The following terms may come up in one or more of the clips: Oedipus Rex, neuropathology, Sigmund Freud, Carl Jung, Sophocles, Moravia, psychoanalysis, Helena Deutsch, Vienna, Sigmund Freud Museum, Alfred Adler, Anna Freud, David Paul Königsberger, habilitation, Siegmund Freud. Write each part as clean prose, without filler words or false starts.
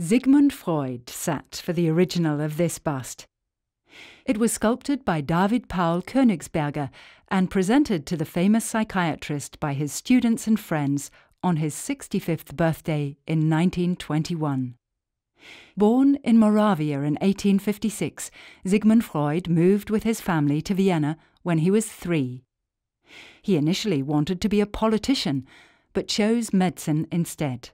Sigmund Freud sat for the original of this bust. It was sculpted by David Paul Königsberger and presented to the famous psychiatrist by his students and friends on his 65th birthday in 1921. Born in Moravia in 1856, Sigmund Freud moved with his family to Vienna when he was 3. He initially wanted to be a politician, but chose medicine instead.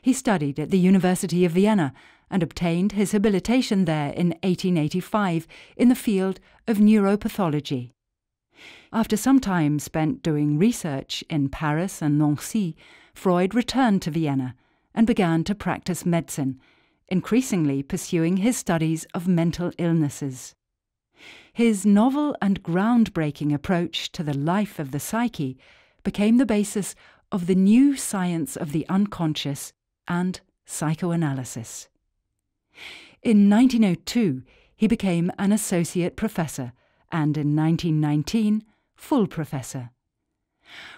He studied at the University of Vienna and obtained his habilitation there in 1885 in the field of neuropathology. After some time spent doing research in Paris and Nancy, Freud returned to Vienna and began to practice medicine, increasingly pursuing his studies of mental illnesses. His novel and groundbreaking approach to the life of the psyche became the basis of the new science of the unconscious and psychoanalysis. In 1902, he became an associate professor and in 1919, full professor.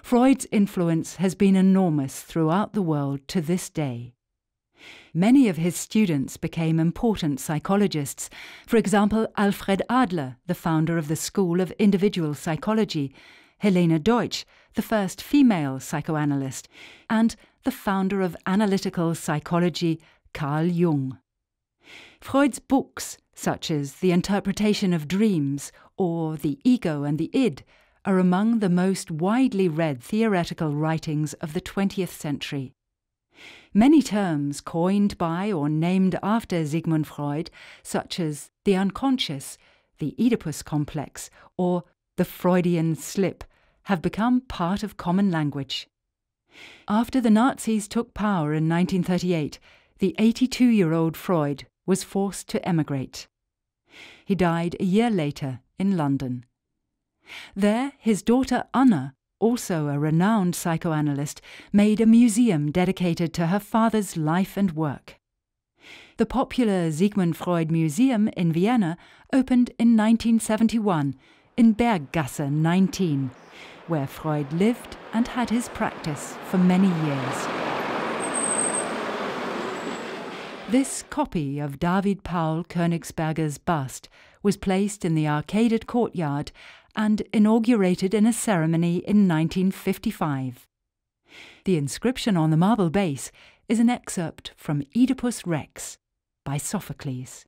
Freud's influence has been enormous throughout the world to this day. Many of his students became important psychologists, for example, Alfred Adler, the founder of the School of Individual Psychology, Helena Deutsch, the first female psychoanalyst, and the founder of analytical psychology, Carl Jung. Freud's books, such as The Interpretation of Dreams or The Ego and the Id, are among the most widely read theoretical writings of the 20th century. Many terms coined by or named after Sigmund Freud, such as the unconscious, the Oedipus complex, or the Freudian slip, have become part of common language. After the Nazis took power in 1938, the 82-year-old Freud was forced to emigrate. He died a year later in London. There, his daughter Anna, also a renowned psychoanalyst, made a museum dedicated to her father's life and work. The popular Sigmund Freud Museum in Vienna opened in 1971 in Berggasse 19, where Freud lived and had his practice for many years. This copy of David Paul Königsberger's bust was placed in the arcaded courtyard and inaugurated in a ceremony in 1955. The inscription on the marble base is an excerpt from Oedipus Rex by Sophocles.